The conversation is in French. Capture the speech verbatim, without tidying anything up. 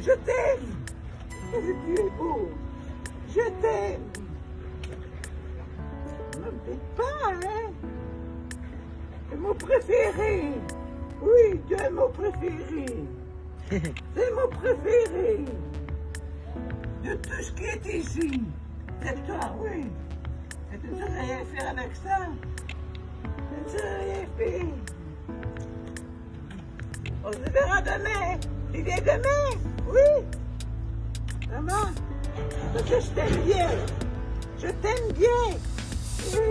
Je t'aime. Tu es beau. Je t'aime. Ne me pique pas, hein. C'est mon préféré. Oui, tu es mon préféré. C'est mon préféré. De tout ce qui est ici. C'est toi, oui. Et tu ne sais rien faire avec ça. Tu ne sais rien faire. On se verra demain. Tu viens demain? Oui. Maman, parce que je t'aime bien. Je t'aime bien. Oui.